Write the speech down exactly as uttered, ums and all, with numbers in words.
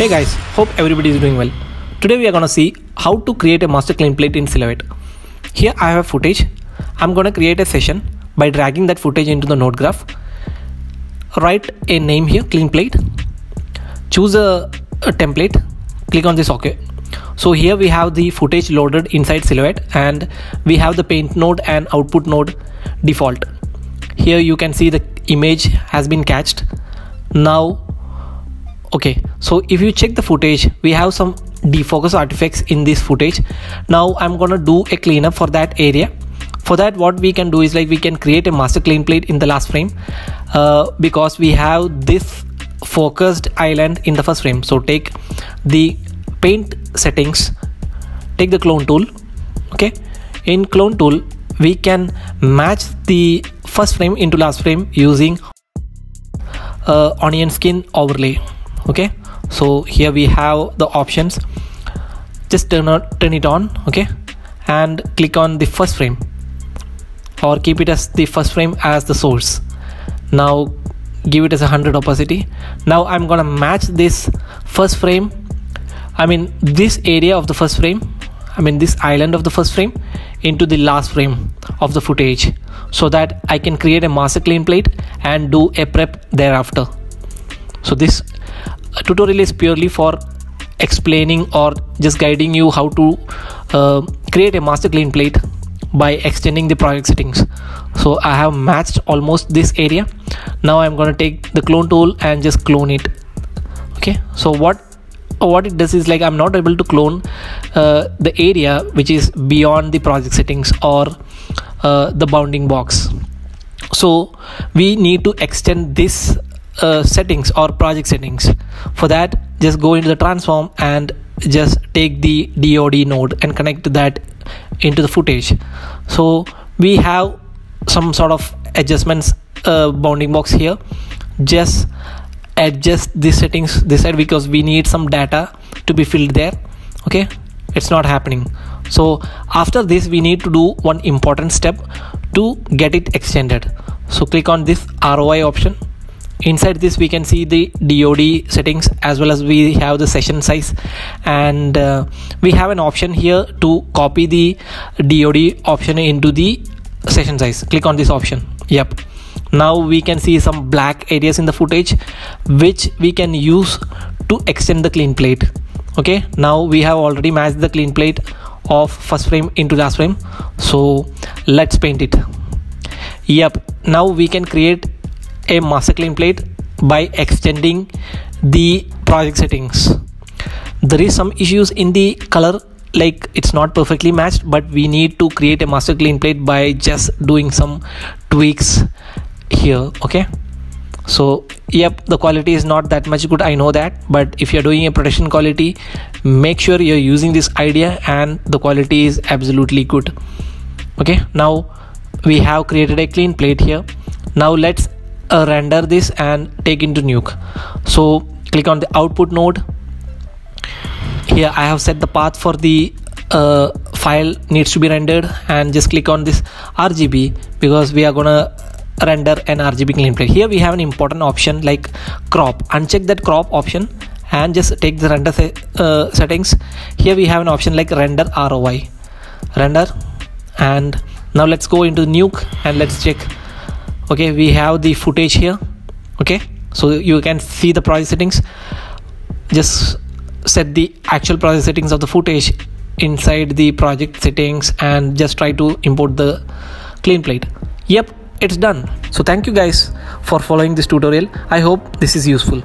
Hey guys, hope everybody is doing well. Today we are gonna see how to create a master claim plate in Silhouette. Here I have footage. I'm gonna create a session by dragging that footage into the node graph. Write a name here, clean plate. Choose a, a template. Click on this OK. So here we have the footage loaded inside Silhouette, and we have the paint node and output node default. Here you can see the image has been cached. Now, okay, so if you check the footage, we have some defocus artifacts in this footage. Now I'm gonna do a cleanup for that area. For that, what we can do is like we can create a master claim plate in the last frame uh, because we have this focused island in the first frame. So take the paint settings, take the clone tool. Okay, in clone tool we can match the first frame into last frame using uh, onion skin overlay. Okay, so here we have the options. Just turn, on, turn it on, okay, and click on the first frame, or keep it as the first frame as the source. Now give it as a one hundred opacity. Now I'm gonna match this first frame, I mean this area of the first frame, I mean this island of the first frame, into the last frame of the footage, so that I can create a master claim plate and do a prep thereafter. So this tutorial is purely for explaining or just guiding you how to uh, create a master claim plate by extending the project settings. So I have matched almost this area. Now I'm gonna take the clone tool and just clone it. Okay, so what what it does is like I'm not able to clone uh, the area which is beyond the project settings or uh, the bounding box, so we need to extend this uh, settings or project settings. For that, just go into the transform and just take the D O D node and connect that into the footage. So we have some sort of adjustments, uh, bounding box here. Just adjust these settings this side because we need some data to be filled there. Okay, it's not happening. So after this we need to do one important step to get it extended. So click on this R O I option. Inside this we can see the D O D settings, as well as we have the session size, and uh, we have an option here to copy the D O D option into the session size. Click on this option. Yep, now we can see some black areas in the footage which we can use to extend the clean plate. Okay, now we have already matched the clean plate of first frame into last frame, so let's paint it. Yep, now we can create a master claim plate by extending the project settings. There is some issues in the color, like it's not perfectly matched, but we need to create a master claim plate by just doing some tweaks here. Okay, so yep, the quality is not that much good, I know that, but if you're doing a production quality, make sure you're using this idea and the quality is absolutely good. Okay, now we have created a clean plate here. Now let's uh, render this and take into Nuke. So click on the output node. Here I have set the path for the uh, file needs to be rendered, and just click on this R G B because we are gonna render an R G B clean plate. Here we have an important option like crop. Uncheck that crop option and just take the render se uh, settings. Here we have an option like render R O I, render, and now let's go into Nuke and let's check. Okay, we have the footage here. Okay, so you can see the project settings. Just set the actual project settings of the footage inside the project settings and just try to import the clean plate. Yep, it's done. So thank you guys for following this tutorial. I hope this is useful.